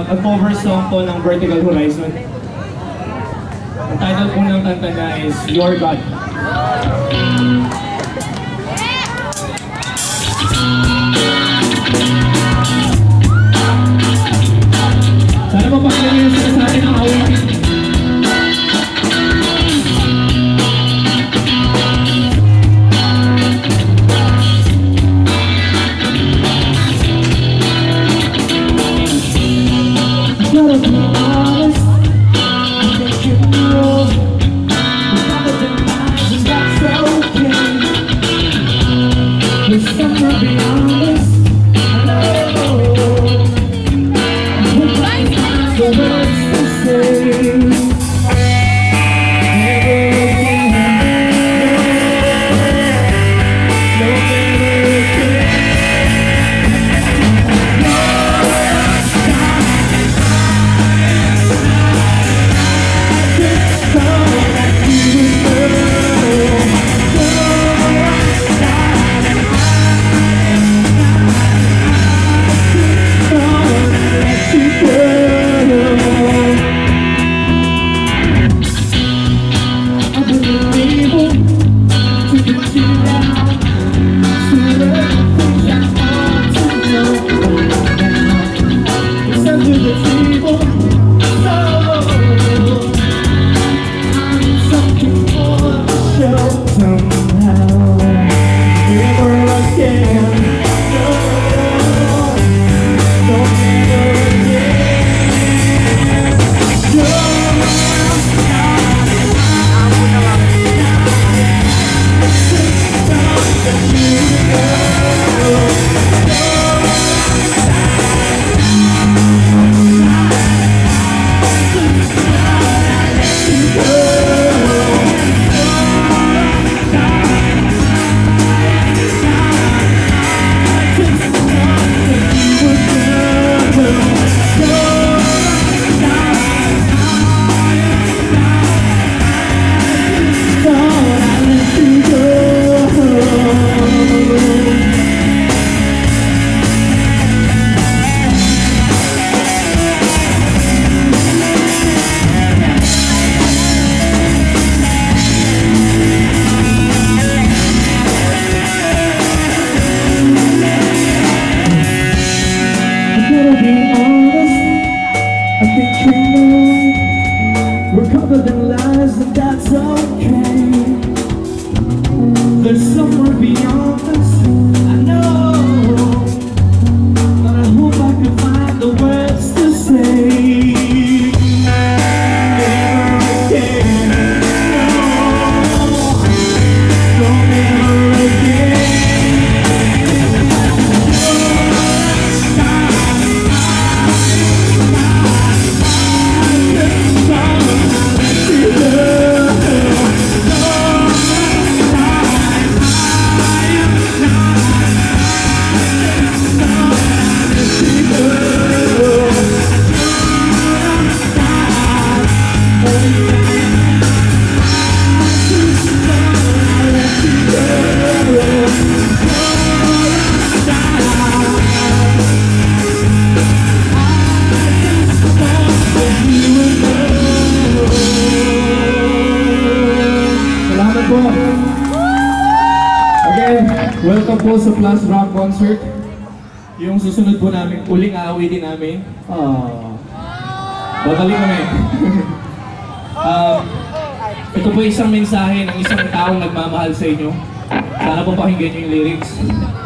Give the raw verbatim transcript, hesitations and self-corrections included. uh, cover song to ng Vertical Horizon. Ang title po ng kanta na is Your God. Sana mapakita niyo sa atin ang awit. Welcome po sa Plus Rock Concert. Yung susunod po namin, uling aawitin namin. Oh. Babalik kami. um, ito po isang mensahe ng isang taong nagmamahal sa inyo. Sana po pakinggan nyo yung lyrics.